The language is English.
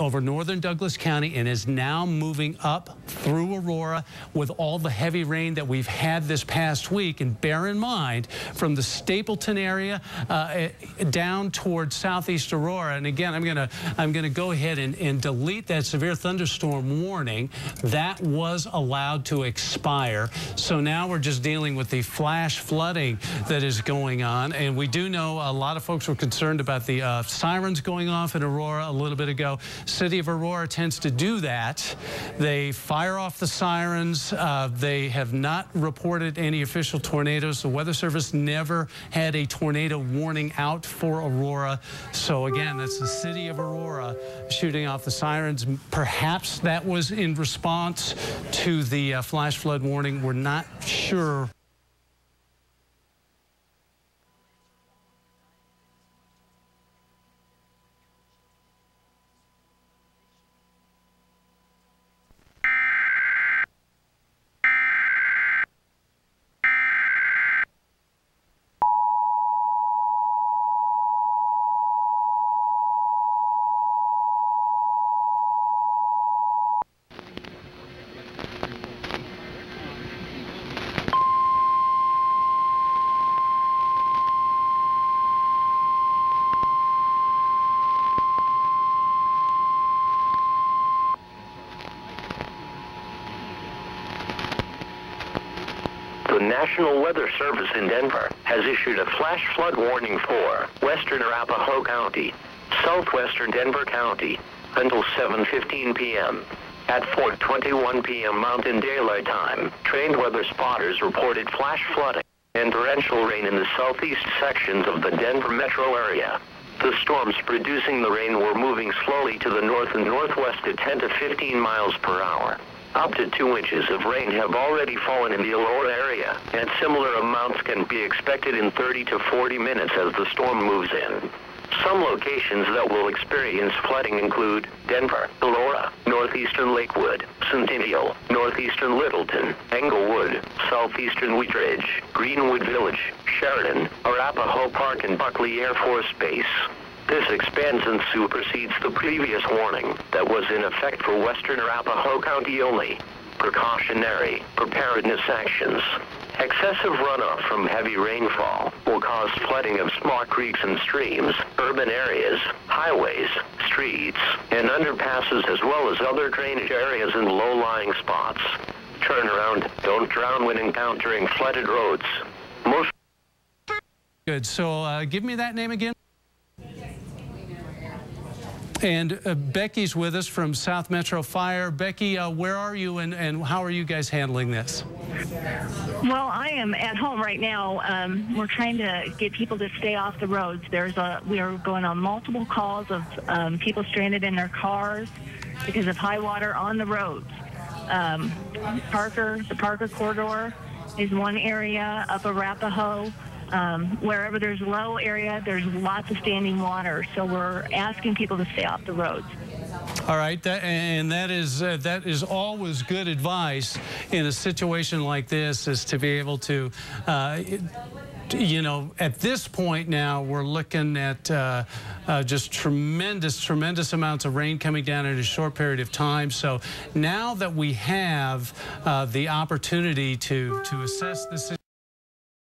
over northern Douglas County and is now moving up through Aurora with all the heavy rain that we've had this past week. And bear in mind, from the Stapleton area down towards southeast Aurora, and again, I'm gonna go ahead and delete that severe thunderstorm warning that was allowed to expire. So now we're just dealing with the flash flooding that is going on, and we do know a lot of folks were concerned about the sirens going off in Aurora a little bit ago. City of Aurora tends to do that. They fire off the sirens. They have not reported any official tornadoes. The Weather Service never had a tornado warning out for Aurora. So again, that's the city of Aurora shooting off the sirens. Perhaps that was in response to the flash flood warning. We're not sure. The National Weather Service in Denver has issued a flash flood warning for western Arapahoe County, southwestern Denver County until 7:15 p.m. At 4:21 p.m. Mountain Daylight Time, trained weather spotters reported flash flooding and torrential rain in the southeast sections of the Denver metro area. The storms producing the rain were moving slowly to the north and northwest at 10 to 15 miles per hour. Up to 2 inches of rain have already fallen in the Aurora area, and similar amounts can be expected in 30 to 40 minutes as the storm moves in. Some locations that will experience flooding include Denver, Aurora, northeastern Lakewood, Centennial, northeastern Littleton, Englewood, southeastern Wheat Ridge, Greenwood Village, Sheridan, Arapahoe Park, and Buckley Air Force Base. This expands and supersedes the previous warning that was in effect for western Arapahoe County only. Precautionary preparedness actions. Excessive runoff from heavy rainfall will cause flooding of small creeks and streams, urban areas, highways, streets, and underpasses, as well as other drainage areas and low-lying spots. Turn around. Don't drown when encountering flooded roads. Most good. So give me that name again. And Becky's with us from South Metro Fire. Becky, where are you and how are you guys handling this? Well, I am at home right now. We're trying to get people to stay off the roads. We are going on multiple calls of people stranded in their cars because of high water on the roads. The Parker Corridor is one area, up Arapahoe. Wherever there's low area, there's lots of standing water, so we're asking people to stay off the roads. All right, that is always good advice in a situation like this, is to be able to, you know, at this point now we're looking at just tremendous amounts of rain coming down in a short period of time. So now that we have the opportunity to assess this situation,